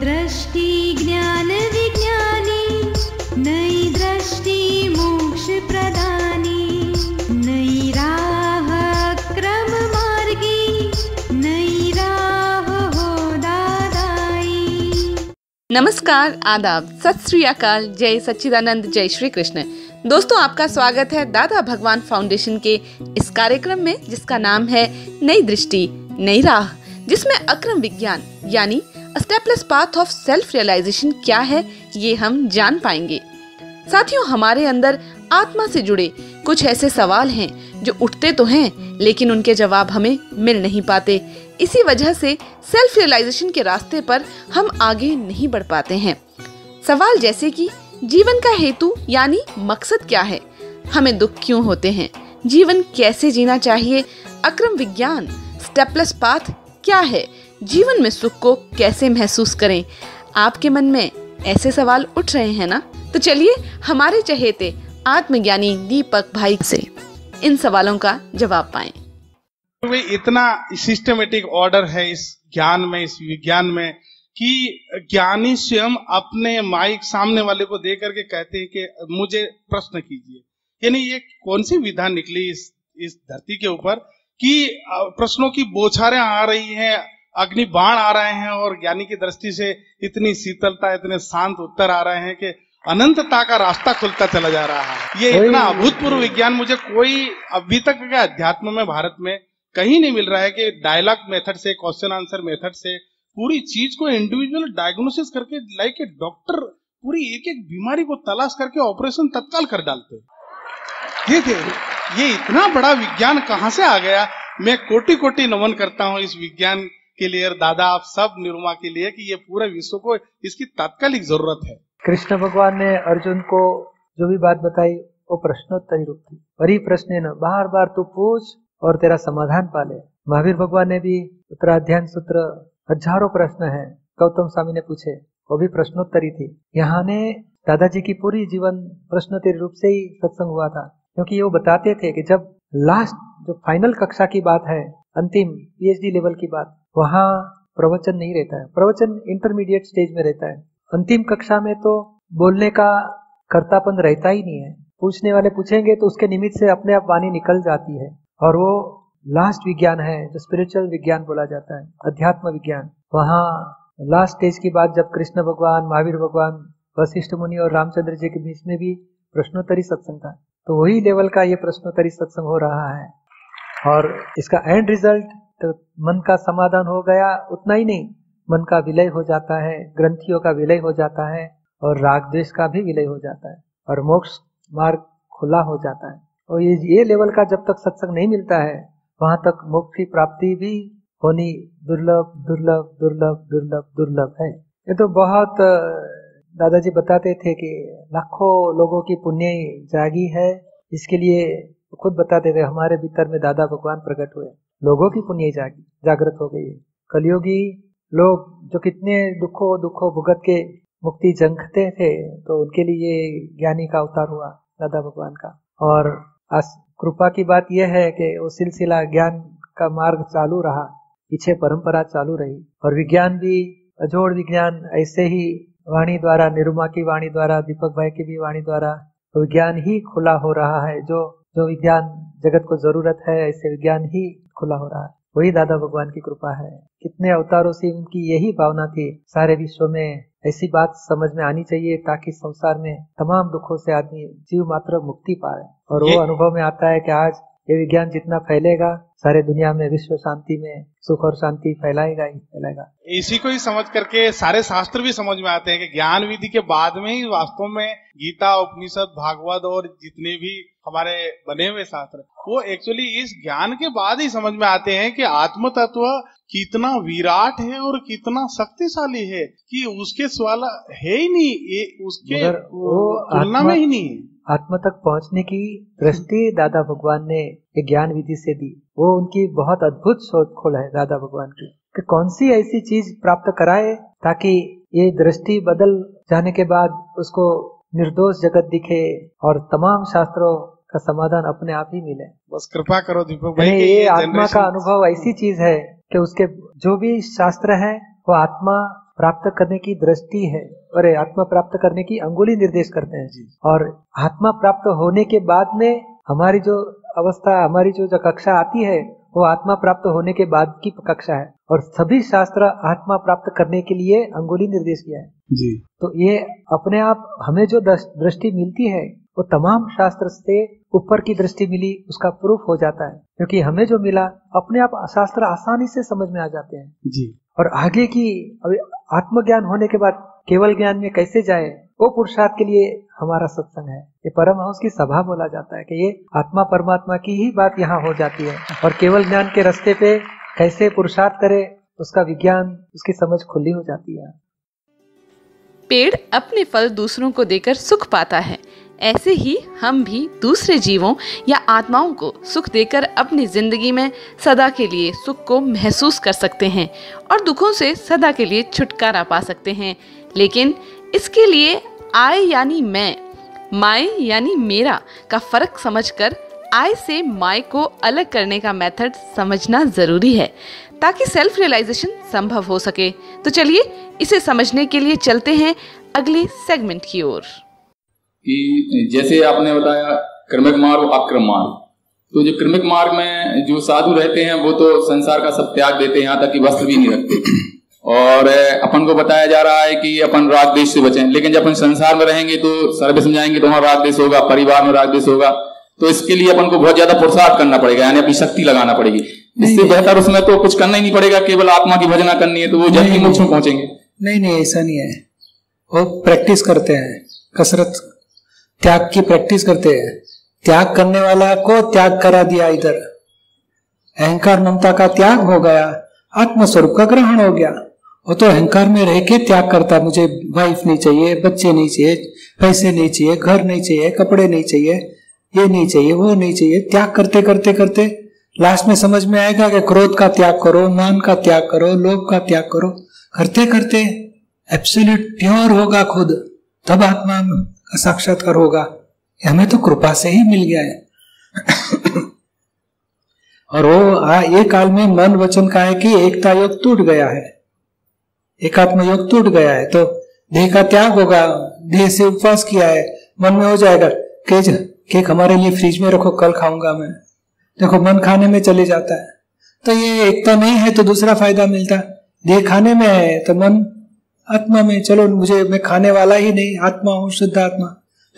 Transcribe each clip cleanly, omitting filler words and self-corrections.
दृष्टि ज्ञान विज्ञानी, नई दृष्टि मोक्ष प्रदानी, नई राह अक्रम मार्गी, नई राह हो दादाई। नमस्कार, आदाब, सत श्री अकाल, जय सच्चिदानंद, जय श्री कृष्ण। दोस्तों, आपका स्वागत है दादा भगवान फाउंडेशन के इस कार्यक्रम में, जिसका नाम है नई दृष्टि नई राह, जिसमें अक्रम विज्ञान यानी stepless path of self realization क्या है ये हम जान पाएंगे। साथियों, हमारे अंदर आत्मा से जुड़े कुछ ऐसे सवाल हैं जो उठते तो हैं लेकिन उनके जवाब हमें मिल नहीं पाते। इसी वजह से सेल्फ रियलाइजेशन के रास्ते पर हम आगे नहीं बढ़ पाते हैं। सवाल जैसे कि जीवन का हेतु यानी मकसद क्या है, हमें दुख क्यों होते हैं, जीवन कैसे जीना चाहिए, अक्रम विज्ञान स्टेपलेस पाथ क्या है, जीवन में सुख को कैसे महसूस करें। आपके मन में ऐसे सवाल उठ रहे हैं ना, तो चलिए हमारे चहेते आत्मज्ञानी दीपक भाई से इन सवालों का जवाब पाएं। तो इतना सिस्टमेटिक ऑर्डर है इस ज्ञान में, इस विज्ञान में, कि ज्ञानी स्वयं अपने माइक सामने वाले को दे करके कहते हैं कि मुझे प्रश्न कीजिए। यानी ये कौन सी विधा निकली इस धरती के ऊपर कि प्रश्नों की बौछारें आ रही हैं, अग्नि बाण आ रहे हैं, और ज्ञानी की दृष्टि से इतनी शीतलता, इतने शांत उत्तर आ रहे हैं कि अनंतता का रास्ता खुलता चला जा रहा है। ये इतना अभूतपूर्व विज्ञान मुझे कोई अभी तक के अध्यात्म में भारत में कहीं नहीं मिल रहा है कि डायलॉग मेथड से, क्वेश्चन आंसर मेथड से पूरी चीज को इंडिविजुअल डायग्नोसिस करके, लाइक ए डॉक्टर, पूरी एक एक बीमारी को तलाश करके ऑपरेशन तत्काल कर डालते। ये इतना बड़ा विज्ञान कहाँ से आ गया। मैं कोटि कोटि नमन करता हूँ इस विज्ञान के लिए, और दादा आप सब, निरुमा के लिए, कि ये पूरे विश्व को इसकी तात्कालिक जरूरत है। कृष्ण भगवान ने अर्जुन को जो भी बात बताई वो प्रश्नोत्तरी रूप थी। वही प्रश्न न बार बार तू पूछ और तेरा समाधान पाले। महावीर भगवान ने भी उत्तराध्यान सूत्र, हजारों प्रश्न है, गौतम स्वामी ने पूछे, वो भी प्रश्नोत्तरी थी। यहाँ ने दादाजी की पूरी जीवन प्रश्नोत्तरी रूप से ही सत्संग हुआ था, क्योंकि ये वो बताते थे कि जब लास्ट जो फाइनल कक्षा की बात है, अंतिम पीएचडी लेवल की बात, वहाँ प्रवचन नहीं रहता है। प्रवचन इंटरमीडिएट स्टेज में रहता है। अंतिम कक्षा में तो बोलने का कर्तापन रहता ही नहीं है। पूछने वाले पूछेंगे तो उसके निमित्त से अपने आप वाणी निकल जाती है। और वो लास्ट विज्ञान है जो स्पिरिचुअल विज्ञान बोला जाता है, अध्यात्म विज्ञान। वहाँ लास्ट स्टेज की बात जब कृष्ण भगवान, महावीर भगवान, वशिष्ठ मुनि और रामचंद्र जी के बीच में भी प्रश्नोत्तरी सत्संग था, तो वही लेवल का ये प्रश्नोत्तरी सत्संग हो रहा है। और इसका एंड रिजल्ट तो मन का समाधान हो गया। उतना ही नहीं, मन का विलय हो जाता है, ग्रंथियों का विलय हो जाता है, और राग द्वेष का भी विलय हो जाता है, और मोक्ष मार्ग खुला हो जाता है। और ये लेवल का जब तक सत्संग नहीं मिलता है, वहां तक मोक्ष की प्राप्ति भी होनी दुर्लभ दुर्लभ दुर्लभ दुर्लभ दुर्लभ है। ये तो बहुत दादाजी बताते थे कि लाखों लोगों की पुण्य जागी है। इसके लिए खुद बताते थे, हमारे भीतर में दादा भगवान प्रकट हुए, लोगों की पुण्य जागी, जागृत हो गई है। कलयुगी लोग जो कितने दुखों भुगत के मुक्ति जंखते थे, तो उनके लिए ज्ञानी का अवतार हुआ, दादा भगवान का। और कृपा की बात यह है कि वो सिलसिला ज्ञान का मार्ग चालू रहा, पीछे परंपरा चालू रही। और विज्ञान भी, अजोड़ विज्ञान, ऐसे ही वाणी द्वारा, निरुमा की वाणी द्वारा, दीपक भाई की भी वाणी द्वारा विज्ञान ही खुला हो रहा है। जो विज्ञान जगत को जरूरत है, ऐसे विज्ञान ही खुला हो रहा है। वही दादा भगवान की कृपा है। कितने अवतारों से उनकी यही भावना थी, सारे विश्व में ऐसी बात समझ में आनी चाहिए ताकि संसार में तमाम दुखों से आदमी जीव मात्र मुक्ति पाए। और वो अनुभव में आता है कि आज ये विज्ञान जितना फैलेगा, सारे दुनिया में विश्व शांति में सुख और शांति फैलाएगा ही फैलाएगा। इसी को ही समझ करके सारे शास्त्र भी समझ में आते हैं कि ज्ञान विधि के बाद में ही वास्तव में गीता, उपनिषद, भागवत और जितने भी हमारे बने हुए शास्त्र, वो एक्चुअली इस ज्ञान के बाद ही समझ में आते हैं कि आत्म तत्व कितना विराट है और कितना शक्तिशाली है, कि उसके सवाल है ही नहीं, ये उसके तुलना में ही नहीं है। आत्मा तक पहुंचने की दृष्टि दादा भगवान ने ज्ञान विधि से दी। वो उनकी बहुत अद्भुत शोध खोल है दादा भगवान की, कि कौन सी ऐसी चीज प्राप्त कराए ताकि ये दृष्टि बदल जाने के बाद उसको निर्दोष जगत दिखे और तमाम शास्त्रों का समाधान अपने आप ही मिले। बस कृपा करो दीपक भाई, ये आत्मा का अनुभव ऐसी चीज है कि उसके जो भी शास्त्र है वो आत्मा प्राप्त करने की दृष्टि है, अरे आत्मा प्राप्त करने की अंगुली निर्देश करते हैं जी। और आत्मा प्राप्त होने के बाद में हमारी जो अवस्था, हमारी जो कक्षा आती है वो आत्मा प्राप्त होने के बाद की कक्षा है। और सभी शास्त्र आत्मा प्राप्त करने के लिए अंगुली निर्देश किया है जी। तो ये अपने आप हमें जो दृष्टि मिलती है वो तमाम शास्त्र से ऊपर की दृष्टि मिली, उसका प्रूफ हो जाता है, क्योंकि हमें जो मिला अपने आप शास्त्र आसानी से समझ में आ जाते हैं जी। और आगे की आत्मज्ञान होने के बाद केवल ज्ञान में कैसे जाए, वो पुरुषार्थ के लिए हमारा सत्संग है, ये परमहंस की सभा बोला जाता है कि ये आत्मा परमात्मा की ही बात यहाँ हो जाती है। और केवल ज्ञान के रास्ते पे कैसे पुरुषार्थ करे, उसका विज्ञान, उसकी समझ खुली हो जाती है। पेड़ अपने फल दूसरों को देकर सुख पाता है, ऐसे ही हम भी दूसरे जीवों या आत्माओं को सुख देकर अपनी जिंदगी में सदा के लिए सुख को महसूस कर सकते हैं और दुखों से सदा के लिए छुटकारा पा सकते हैं। लेकिन इसके लिए आय यानी मैं, माय यानी मेरा का फर्क समझकर आय से माय को अलग करने का मेथड समझना ज़रूरी है ताकि सेल्फ रियलाइजेशन संभव हो सके। तो चलिए इसे समझने के लिए चलते हैं अगले सेगमेंट की ओर। कि जैसे आपने बताया कर्मिक मार्ग और अक्रम मार्ग, तो जो कर्मिक मार्ग में जो साधु रहते हैं वो तो संसार का सब त्याग देते हैं, यहाँ तक कि वस्त्र भी नहीं रखते। और अपन को बताया जा रहा है कि अपन राग देश से बचें, लेकिन जब अपन संसार में रहेंगे तो सर्विस में जाएंगे तो हमारा राग देश होगा, परिवार में राग देश होगा। तो इसके लिए अपन को बहुत ज्यादा पुरुषार्थ करना पड़ेगा, यानी अपनी शक्ति लगाना पड़ेगी। इससे बेहतर उसमें तो कुछ करना ही नहीं पड़ेगा, केवल आत्मा की भजना करनी है तो वो जल्दी मोक्ष में पहुंचेंगे। नहीं नहीं, ऐसा नहीं है। वो प्रैक्टिस करते हैं, कसरत, त्याग की प्रैक्टिस करते हैं। त्याग करने वाला को त्याग करा दिया, इधर अहंकार ममता का त्याग हो गया, आत्मस्वरूप का ग्रहण हो गया। वो तो अहंकार में रह के त्याग करता है, मुझे वाइफ नहीं चाहिए, बच्चे नहीं चाहिए, पैसे नहीं चाहिए, घर नहीं चाहिए, कपड़े नहीं चाहिए, ये नहीं चाहिए, वो नहीं चाहिए। त्याग करते करते करते लास्ट में समझ में आएगा कि क्रोध का त्याग करो, मान का त्याग करो, लोभ का त्याग करो। करते करते एब्सोल्यूट प्योर होगा खुद, तब आत्मा का साक्षात्कार होगा। हमें तो कृपा से ही मिल गया है। और वो ये काल में मन वचन का है कि एकता योग टूट गया है, एकात्म योग टूट गया है, तो देह का त्याग होगा। देह से उपवास किया है, मन में हो जाएगा केक हमारे लिए फ्रिज में रखो, कल खाऊंगा मैं। देखो मन खाने में चले जाता है। तो ये एकता नहीं है तो दूसरा फायदा मिलता, देह खाने में है तो मन आत्मा में, चलो मुझे, मैं खाने वाला ही नहीं, आत्मा हूँ, शुद्ध आत्मा।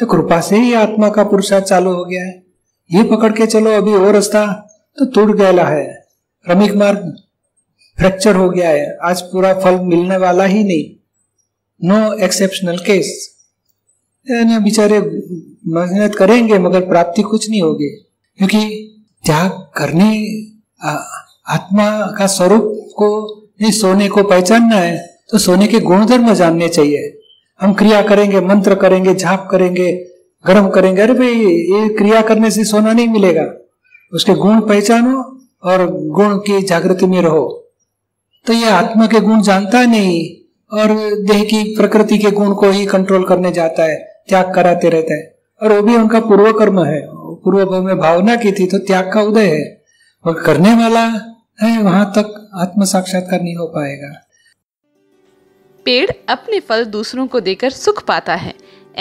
तो कृपा से ही आत्मा का पुरुषार्थ चालू हो गया है। ये पकड़ के चलो, अभी वो रास्ता तो टूट गया है, क्रमिक मार्ग फ्रैक्चर हो गया है, आज पूरा फल मिलने वाला ही नहीं, नो एक्सेप्शनल केस। यानी बेचारे मेहनत करेंगे मगर प्राप्ति कुछ नहीं होगी, क्योंकि त्याग करने आत्मा का स्वरूप को, नहीं सोने को पहचानना है तो सोने के गुणधर्म जानने चाहिए। हम क्रिया करेंगे, मंत्र करेंगे, झाप करेंगे, गर्म करेंगे, अरे भाई ये क्रिया करने से सोना नहीं मिलेगा। उसके गुण पहचानो और गुण की जागृति में रहो। तो ये आत्मा के गुण जानता नहीं और देह की प्रकृति के गुण को ही कंट्रोल करने जाता है, त्याग कराते रहता है। और वो भी उनका पूर्व कर्म है, पूर्व भाव में भावना की थी तो त्याग का उदय है, और करने वाला है वहां तक आत्म साक्षात्कार नहीं हो पाएगा। पेड़ अपने फल दूसरों को देकर सुख पाता है,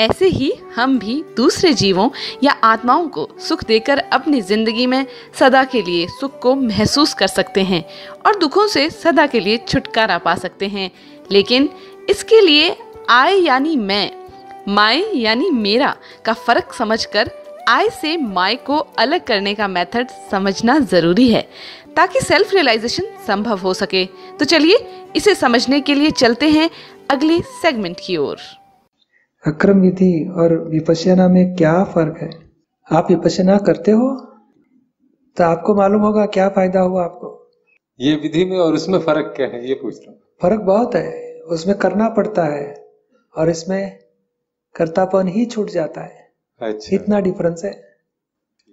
ऐसे ही हम भी दूसरे जीवों या आत्माओं को सुख देकर अपनी जिंदगी में सदा के लिए सुख को महसूस कर सकते हैं और दुखों से सदा के लिए छुटकारा पा सकते हैं। लेकिन इसके लिए आय यानी मैं, माय यानी मेरा का फर्क समझकर आय से माय को अलग करने का मेथड समझना ज़रूरी है ताकि सेल्फ रियलाइजेशन संभव हो सके। तो चलिए इसे समझने के लिए चलते हैं अगले सेगमेंट की ओर। अक्रम विधि और विपश्यना में क्या फर्क है? आप विपश्यना करते हो तो आपको मालूम होगा क्या फायदा हुआ आपको। ये विधि में और उसमें फर्क क्या है ये पूछ रहा हूँ। फर्क बहुत है, उसमें करना पड़ता है और इसमें कर्तापन ही छूट जाता है। अच्छा। इतना डिफरेंस है।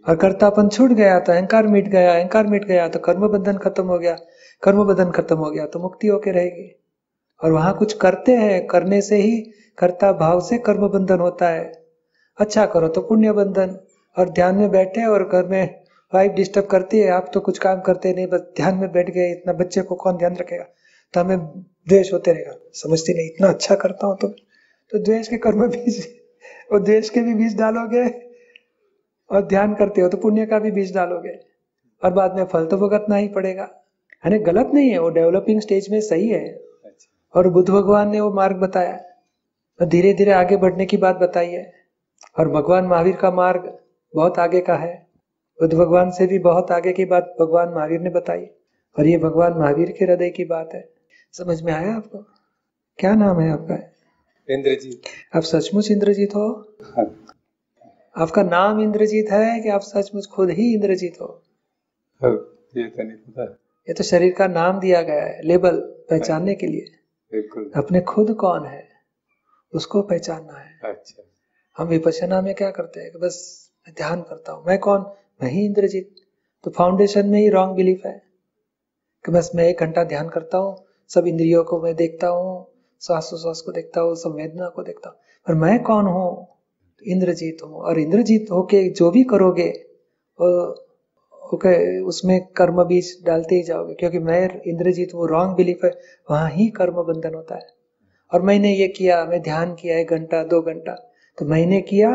और कर्तापन छूट गया तो अहंकार मिट गया, अहंकार मिट गया तो कर्म बंधन खत्म हो गया, कर्म बंधन खत्म हो गया तो मुक्ति होके रहेगी। और वहां कुछ करते हैं, करने से ही कर्ता भाव से कर्म बंधन होता है। अच्छा करो तो पुण्य बंधन, और ध्यान में बैठे और घर में वाइफ डिस्टर्ब करती है, आप तो कुछ काम करते नहीं, बस ध्यान में बैठ गए, इतना बच्चे को कौन ध्यान रखेगा। तो हमें द्वेष होते रहेगा। समझती नहीं इतना अच्छा करता हूं तो द्वेष के कर्म बीज और द्वेष के भी बीज डालोगे, और ध्यान करते हो तो पुण्य का भी बीज डालोगे, और बाद में फल तो भुगतना ही पड़ेगा। यानी गलत नहीं है, वो डेवलपिंग स्टेज में सही है। और बुद्ध भगवान ने वो मार्ग बताया और धीरे धीरे आगे बढ़ने की बात बताई है। और भगवान महावीर का मार्ग बहुत आगे का है, बुद्ध भगवान से भी बहुत आगे की बात भगवान महावीर ने बताई, और ये भगवान महावीर के हृदय की बात है। समझ में आया आपको? क्या नाम है आपका? इंद्रजीत। आप सचमुच इंद्रजीत हो? हाँ। आपका नाम इंद्रजीत है कि आप सचमुच खुद ही इंद्रजीत हो? हाँ, ये तो नहीं पता। ये तो शरीर का नाम दिया गया है, लेबल पहचानने के लिए। बिल्कुल। अपने खुद कौन है उसको पहचानना है। अच्छा। हम विपश्यना में क्या करते हैं कि बस ध्यान करता हूँ, मैं कौन? मैं ही इंद्रजीत। तो फाउंडेशन में ही रॉन्ग बिलीफ है कि बस मैं 1 घंटा ध्यान करता हूँ, सब इंद्रियों को मैं देखता हूँ, श्वास को देखता हूँ, संवेदना को देखता हूँ, पर मैं कौन हूँ? इंद्रजीत हूँ। और इंद्रजीत होके जो भी करोगे उसमें कर्म बीज डालते ही जाओगे, क्योंकि मैं इंद्रजीत वो रॉन्ग बिलीफ है, वहां ही कर्म बंधन होता है। और मैंने ये किया, मैं ध्यान किया 1 घंटा 2 घंटा, तो मैंने किया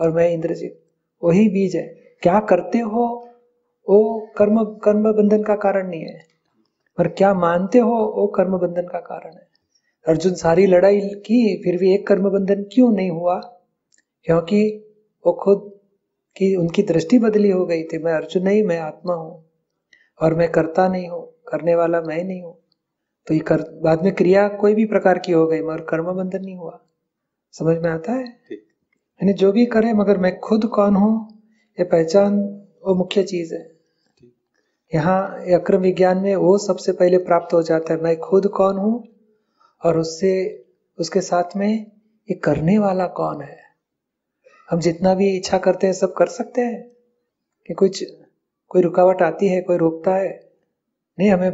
और मैं इंद्रजीत, वही बीज है। क्या करते हो वो कर्म बंधन का कारण नहीं है, पर क्या मानते हो वो कर्म बंधन का कारण है। अर्जुन सारी लड़ाई की फिर भी एक कर्म बंधन क्यों नहीं हुआ? क्योंकि वो खुद की उनकी दृष्टि बदली हो गई थी। मैं अर्जुन नहीं, मैं आत्मा हूँ, और मैं करता नहीं हूँ, करने वाला मैं नहीं हूँ। तो ये बाद में क्रिया कोई भी प्रकार की हो गई मगर कर्म बंधन नहीं हुआ। समझ में आता है? यानी जो भी करे मगर मैं खुद कौन हूँ ये पहचान वो मुख्य चीज है। यहाँ अक्रम विज्ञान में वो सबसे पहले प्राप्त हो जाता है, मैं खुद कौन हूँ, और उसके साथ में ये करने वाला कौन है। हम जितना भी इच्छा करते हैं सब कर सकते हैं कि कोई रुकावट आती है, कोई रोकता है नहीं, हमें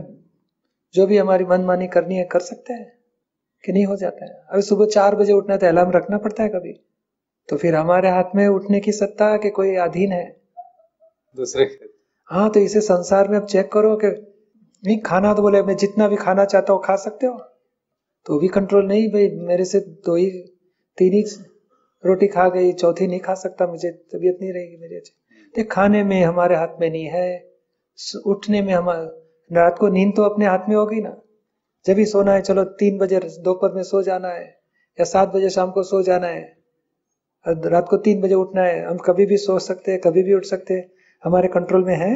जो भी हमारी मनमानी करनी है कर सकते हैं कि नहीं? हो जाता है। अगर सुबह 4 बजे उठना है तो अलार्म रखना पड़ता है कभी, तो फिर हमारे हाथ में उठने की सत्ता कि कोई अधीन है दूसरे। हाँ, तो इसे संसार में अब चेक करो कि नहीं खाना तो बोले मैं जितना भी खाना चाहता हूँ खा सकते हो, तो भी कंट्रोल नहीं, भाई मेरे से 2 ही 3 ही रोटी खा गई, चौथी नहीं खा सकता, मुझे तबीयत नहीं रहेगी मेरी अच्छी। तो खाने में हमारे हाथ में नहीं है, उठने में हमारे, रात को नींद तो अपने हाथ में होगी ना। जब भी सोना है चलो 3 बजे दोपहर में सो जाना है, या 7 बजे शाम को सो जाना है, और रात को 3 बजे उठना है। हम कभी भी सो सकते हैं, कभी भी उठ सकते हैं, हमारे कंट्रोल में है।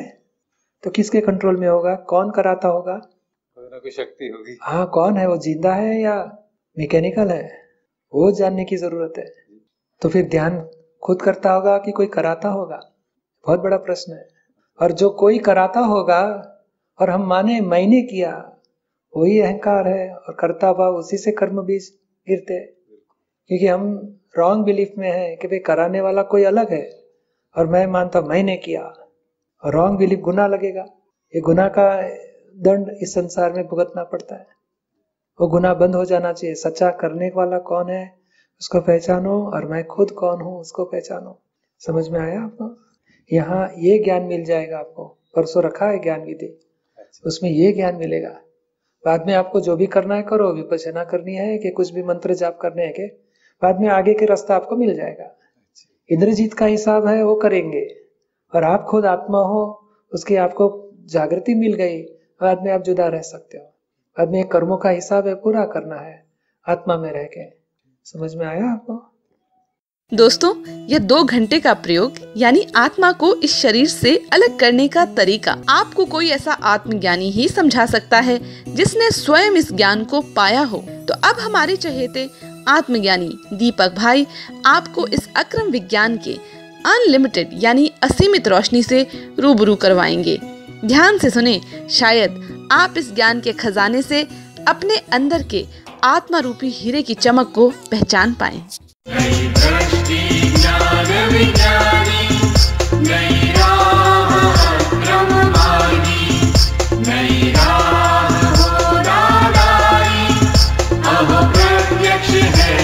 तो किसके कंट्रोल में होगा? कौन कराता होगा? कोई शक्ति होगी। हाँ, कौन है वो? जिंदा है या मैकेनिकल है? वो जानने की जरूरत है। तो फिर ध्यान खुद करता होगा कि कोई कराता होगा? बहुत बड़ा प्रश्न है। और जो कोई कराता होगा और हम माने मैंने किया, वही अहंकार है, और करता भाव, उसी से कर्म बीज गिरते, क्योंकि हम रॉन्ग बिलीफ में है कि भाई कराने वाला कोई अलग है और मैं मानता मैंने किया, और रॉन्ग बिलीफ गुनाह लगेगा। ये गुनाह का दंड इस संसार में भुगतना पड़ता है। वो गुनाह बंद हो जाना चाहिए। सच्चा करने वाला कौन है उसको पहचानो, और मैं खुद कौन हूँ उसको पहचानो। समझ में आया आपको? यहाँ ये ज्ञान मिल जाएगा आपको। परसों रखा है ज्ञान विधि, उसमें ये ज्ञान मिलेगा। बाद में आपको जो भी करना है करो, विपश्यना करनी है कि कुछ भी मंत्र जाप करने है, के बाद में आगे के रास्ता आपको मिल जाएगा। इंद्रजीत का हिसाब है, वो करेंगे, और आप खुद आत्मा हो, उसकी आपको जागृति मिल गई, बाद में आप जुदा रह सकते हो। बाद में कर्मों का हिसाब है, पूरा करना है आत्मा में रह के। समझ में आया आपको? दोस्तों, यह 2 घंटे का प्रयोग यानी आत्मा को इस शरीर से अलग करने का तरीका आपको कोई ऐसा आत्मज्ञानी ही समझा सकता है जिसने स्वयं इस ज्ञान को पाया हो। तो अब हमारे चहेते आत्मज्ञानी दीपक भाई आपको इस अक्रम विज्ञान के अनलिमिटेड यानी असीमित रोशनी से रूबरू करवाएंगे। ध्यान से सुने, शायद आप इस ज्ञान के खजाने से अपने अंदर के आत्मा रूपी हीरे की चमक को पहचान पाएं। नई